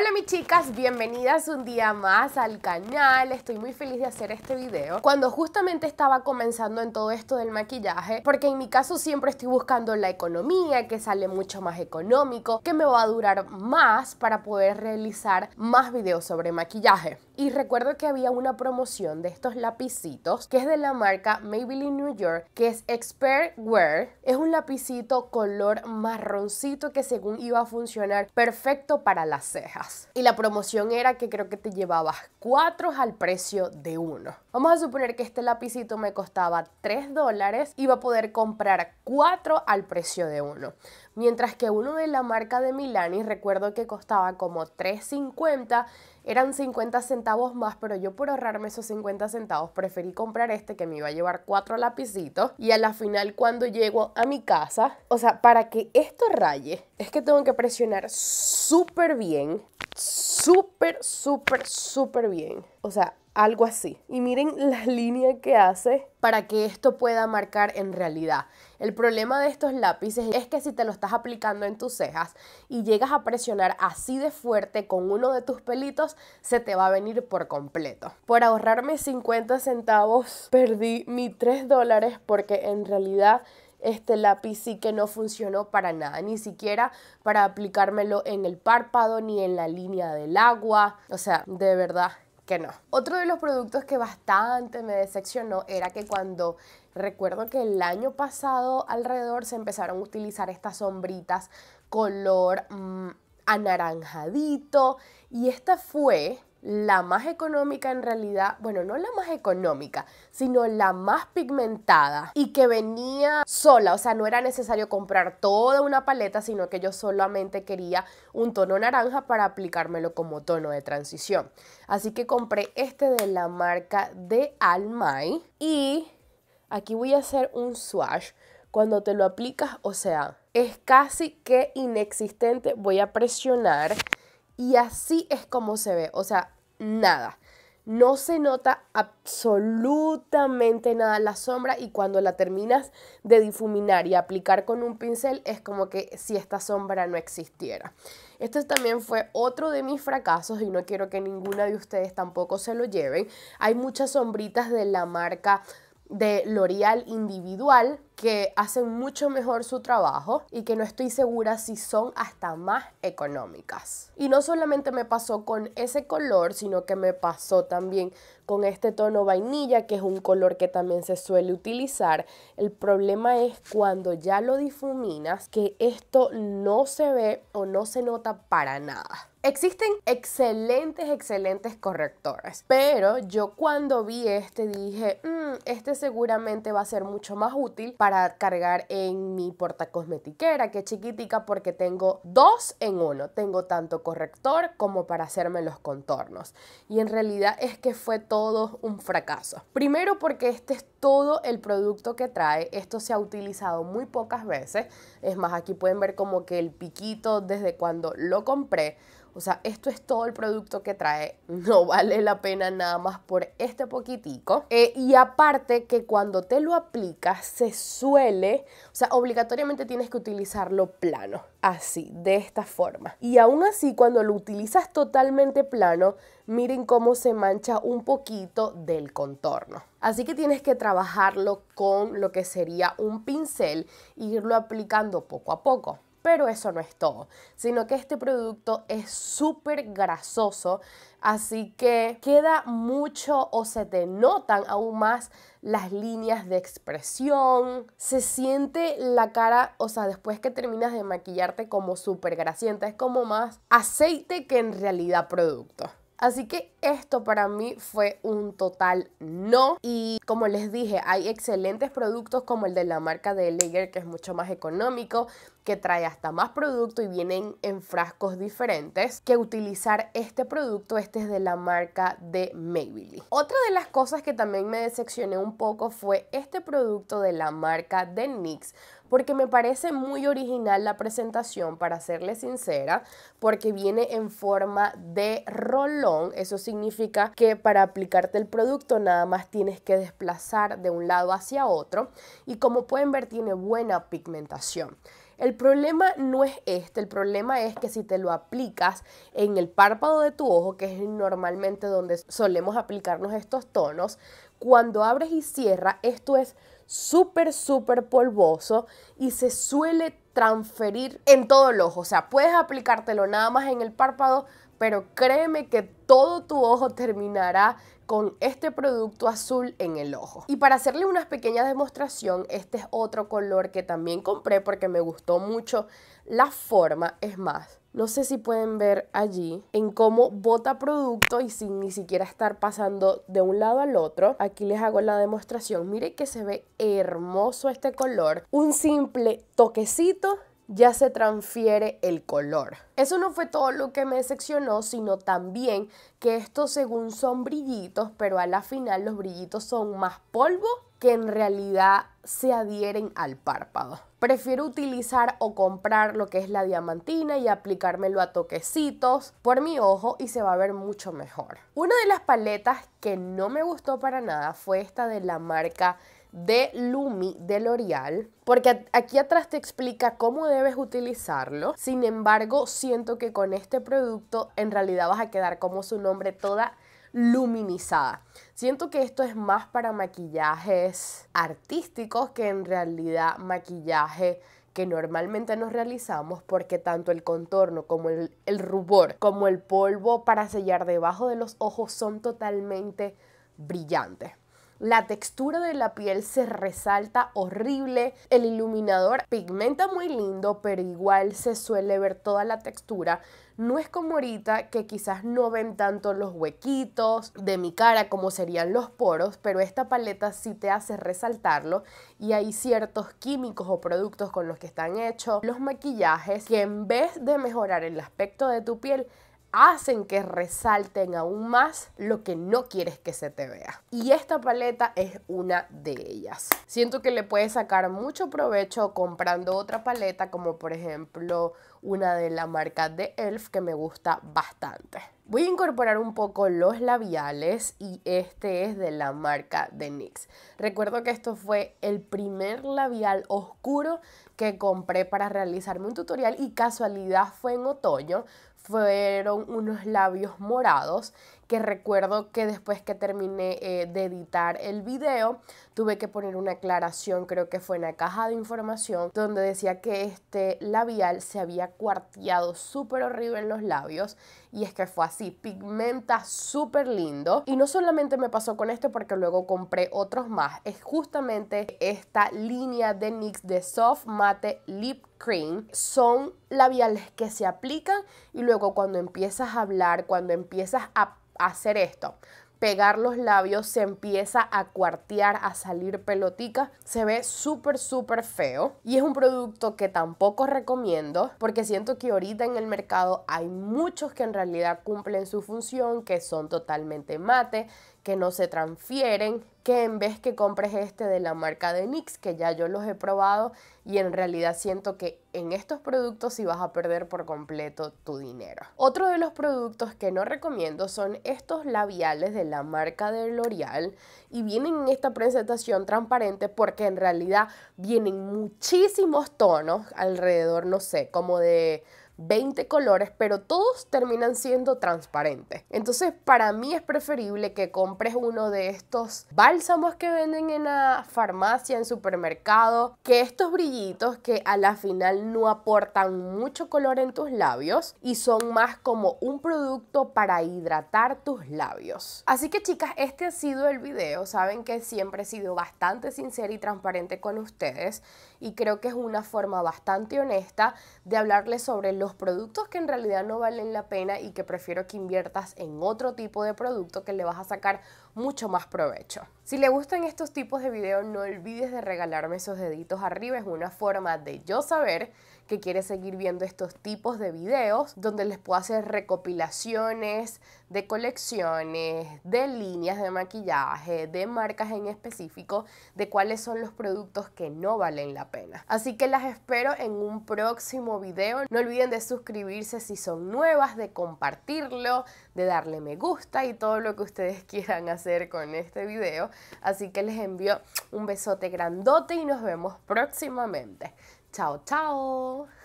Hola mis chicas, bienvenidas un día más al canal. Estoy muy feliz de hacer este video. Cuando justamente estaba comenzando en todo esto del maquillaje, porque en mi caso siempre estoy buscando la economía, que sale mucho más económico, que me va a durar más para poder realizar más videos sobre maquillaje. Y recuerdo que había una promoción de estos lapicitos, que es de la marca Maybelline New York, que es Expert Wear. Es un lapicito color marroncito que según iba a funcionar perfecto para las cejas. Y la promoción era que creo que te llevabas 4 al precio de 1. Vamos a suponer que este lapicito me costaba $3, iba a poder comprar 4 al precio de 1. Mientras que uno de la marca de Milani, recuerdo que costaba como $3.50, eran 50 centavos más, pero yo por ahorrarme esos 50 centavos preferí comprar este que me iba a llevar 4 lapicitos. Y a la final cuando llego a mi casa, o sea, para que esto raye, es que tengo que presionar súper bien, súper bien, o sea, algo así. Y miren la línea que hace para que esto pueda marcar en realidad. El problema de estos lápices es que si te lo estás aplicando en tus cejas y llegas a presionar así de fuerte con uno de tus pelitos, se te va a venir por completo. Por ahorrarme 50 centavos perdí mi $3 porque en realidad este lápiz sí que no funcionó para nada, ni siquiera para aplicármelo en el párpado ni en la línea del agua. O sea, de verdad que no. Otro de los productos que bastante me decepcionó era que cuando recuerdo que el año pasado alrededor se empezaron a utilizar estas sombritas color anaranjadito, y esta fue la más económica en realidad, bueno, no la más económica, sino la más pigmentada y que venía sola, o sea, no era necesario comprar toda una paleta, sino que yo solamente quería un tono naranja para aplicármelo como tono de transición. Así que compré este de la marca de Almay y aquí voy a hacer un swatch. Cuando te lo aplicas, o sea, es casi que inexistente. Voy a presionar. Y así es como se ve, o sea, nada. No se nota absolutamente nada la sombra, y cuando la terminas de difuminar y aplicar con un pincel es como que si esta sombra no existiera. Este también fue otro de mis fracasos y no quiero que ninguna de ustedes tampoco se lo lleven. Hay muchas sombritas de la marca de L'Oreal individual que hacen mucho mejor su trabajo y que no estoy segura si son hasta más económicas. Y no solamente me pasó con ese color, sino que me pasó también con este tono vainilla, que es un color que también se suele utilizar. El problema es cuando ya lo difuminas, que esto no se ve o no se nota para nada. Existen excelentes correctores, pero yo cuando vi este dije, este seguramente va a ser mucho más útil para cargar en mi portacosmetiquera, que es chiquitica, porque tengo dos en uno. Tengo tanto corrector como para hacerme los contornos. Y en realidad es que fue todo un fracaso. Primero porque este es todo el producto que trae. Esto se ha utilizado muy pocas veces. Es más, aquí pueden ver como que el piquito desde cuando lo compré. O sea, esto es todo el producto que trae. No vale la pena nada más por este poquitico. Y aparte que cuando te lo aplicas se suele, o sea, obligatoriamente tienes que utilizarlo plano. Así, de esta forma. Y aún así, cuando lo utilizas totalmente plano, miren cómo se mancha un poquito del contorno. Así que tienes que trabajarlo con lo que sería un pincel e irlo aplicando poco a poco. Pero eso no es todo, sino que este producto es súper grasoso, así que queda mucho o se te notan aún más las líneas de expresión. Se siente la cara, o sea, después que terminas de maquillarte, como súper grasienta, es como más aceite que en realidad producto. Así que esto para mí fue un total no. Y como les dije, hay excelentes productos como el de la marca de Lager, que es mucho más económico, que trae hasta más producto y vienen en frascos diferentes, que utilizar este producto. Este es de la marca de Maybelline. Otra de las cosas que también me decepcioné un poco fue este producto de la marca de NYX, porque me parece muy original la presentación, para serle sincera, porque viene en forma de rolón. Eso significa que para aplicarte el producto nada más tienes que desplazar de un lado hacia otro, y como pueden ver tiene buena pigmentación. El problema no es este, el problema es que si te lo aplicas en el párpado de tu ojo, que es normalmente donde solemos aplicarnos estos tonos, cuando abres y cierras, esto es súper polvoso y se suele transferir en todo el ojo. O sea, puedes aplicártelo nada más en el párpado, pero créeme que todo tu ojo terminará con este producto azul en el ojo. Y para hacerles una pequeña demostración, este es otro color que también compré porque me gustó mucho la forma. Es más, no sé si pueden ver allí en cómo bota producto y sin ni siquiera estar pasando de un lado al otro. Aquí les hago la demostración. Miren que se ve hermoso este color. Un simple toquecito ya se transfiere el color. Eso no fue todo lo que me decepcionó, sino también que estos según son brillitos, pero a la final los brillitos son más polvo que en realidad se adhieren al párpado. Prefiero utilizar o comprar lo que es la diamantina y aplicármelo a toquecitos por mi ojo y se va a ver mucho mejor. Una de las paletas que no me gustó para nada fue esta de la marca de Lumi de L'Oreal, porque aquí atrás te explica cómo debes utilizarlo. Sin embargo, siento que con este producto en realidad vas a quedar, como su nombre, toda luminizada. Siento que esto es más para maquillajes artísticos que en realidad maquillaje que normalmente nos realizamos, porque tanto el contorno como el rubor como el polvo para sellar debajo de los ojos son totalmente brillantes. La textura de la piel se resalta horrible, el iluminador pigmenta muy lindo, pero igual se suele ver toda la textura. No es como ahorita que quizás no ven tanto los huequitos de mi cara como serían los poros, pero esta paleta sí te hace resaltarlo y hay ciertos químicos o productos con los que están hechos los maquillajes que, en vez de mejorar el aspecto de tu piel, hacen que resalten aún más lo que no quieres que se te vea. Y esta paleta es una de ellas. Siento que le puedes sacar mucho provecho comprando otra paleta, como por ejemplo una de la marca de ELF que me gusta bastante. Voy a incorporar un poco los labiales y este es de la marca de NYX. Recuerdo que esto fue el primer labial oscuro que compré para realizarme un tutorial y casualidad fue en otoño. Fueron unos labios morados que recuerdo que después que terminé de editar el video tuve que poner una aclaración, creo que fue en la caja de información, donde decía que este labial se había cuarteado súper horrible en los labios, y es que fue así, pigmenta súper lindo. Y no solamente me pasó con este, porque luego compré otros más. Es justamente esta línea de NYX de Soft Matte Lip Cream. Son labiales que se aplican y luego cuando empiezas a hablar, cuando empiezas a hacer esto, pegar los labios, se empieza a cuartear, a salir pelotica, se ve súper feo. Y es un producto que tampoco recomiendo, porque siento que ahorita en el mercado hay muchos que en realidad cumplen su función, que son totalmente mate, que no se transfieren, que en vez que compres este de la marca de NYX, que ya yo los he probado y en realidad siento que en estos productos sí vas a perder por completo tu dinero. Otro de los productos que no recomiendo son estos labiales de la marca de L'Oreal, y vienen en esta presentación transparente porque en realidad vienen muchísimos tonos, alrededor, no sé, como de 20 colores, pero todos terminan siendo transparentes. Entonces para mí es preferible que compres uno de estos bálsamos que venden en la farmacia, en supermercado, que estos brillitos que a la final no aportan mucho color en tus labios y son más como un producto para hidratar tus labios. Así que chicas, este ha sido el video. Saben que siempre he sido bastante sincera y transparente con ustedes, y creo que es una forma bastante honesta de hablarles sobre los productos que en realidad no valen la pena y que prefiero que inviertas en otro tipo de producto que le vas a sacar mucho más provecho. Si le gustan estos tipos de videos, no olvides de regalarme esos deditos arriba. Es una forma de yo saber que quieres seguir viendo estos tipos de videos, donde les puedo hacer recopilaciones de colecciones, de líneas de maquillaje, de marcas en específico, de cuáles son los productos que no valen la pena. Así que las espero en un próximo video. No olviden de suscribirse si son nuevas, de compartirlo, de darle me gusta y todo lo que ustedes quieran hacer con este video. Así que les envío un besote grandote y nos vemos próximamente. Chao, chao.